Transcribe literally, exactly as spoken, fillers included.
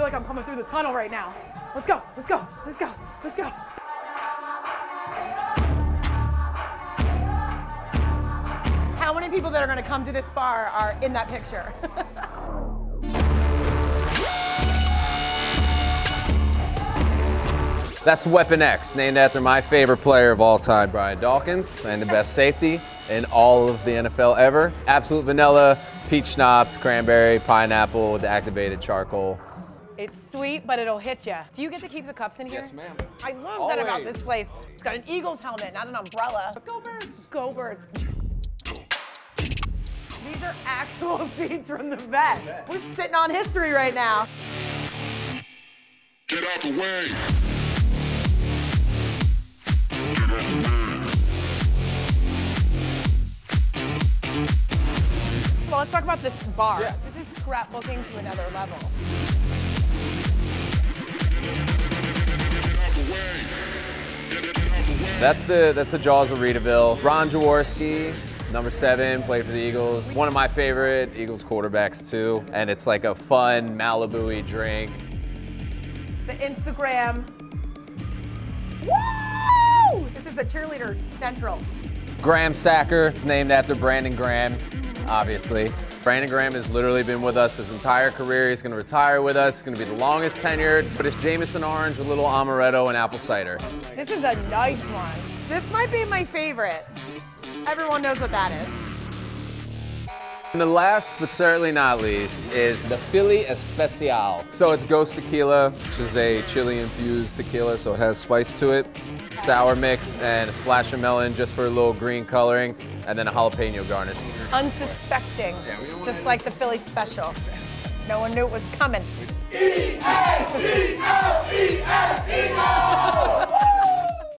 feel like I'm coming through the tunnel right now. Let's go, let's go, let's go, let's go. How many people that are gonna come to this bar are in that picture? That's Weapon X, named after my favorite player of all time, Brian Dawkins, and the best safety in all of the N F L ever. Absolut vanilla, peach schnapps, cranberry, pineapple, deactivated charcoal. It's sweet, but it'll hit you. Do you get to keep the cups in here? Yes, ma'am. I love Always. that about this place. It's got an Eagles helmet, not an umbrella. Go Birds! Go Birds. These are actual feeds from the vet. Yeah. We're sitting on history right now. Get out the way. Well, let's talk about this bar. Yeah. This is scrapbooking to another level. That's the that's the Jaws of Ritaville. Ron Jaworski, number seven, played for the Eagles. One of my favorite Eagles quarterbacks too, and it's like a fun Malibu-y drink. The Instagram. Woo! This is the cheerleader central. Graham Sacker, named after Brandon Graham, obviously. Brandon Graham has literally been with us his entire career. He's gonna retire with us. It's gonna be the longest tenured, but it's Jameson orange with a little amaretto and apple cider. This is a nice one. This might be my favorite. Everyone knows what that is. And the last, but certainly not least, is the Philly Special. So it's ghost tequila, which is a chili-infused tequila, so it has spice to it. Sour mix and a splash of melon just for a little green coloring, and then a jalapeno garnish. Unsuspecting, just like the Philly Special. No one knew it was coming. E A G A